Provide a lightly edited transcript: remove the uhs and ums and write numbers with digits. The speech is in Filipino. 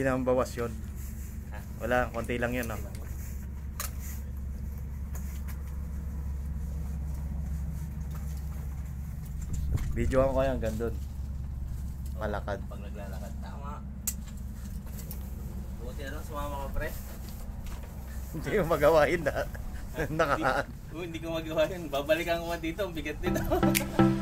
Hindi naman bawas yun. Wala, konti lang yun, no? Video ako kaya hanggang doon. Malakad. Pag naglalakad, tama. Buti na lang sumama ka, pre. Hindi ko magawain na. Nakakaan. Hindi ko magawain. Babalikan ko dito. Ang bigat din ako.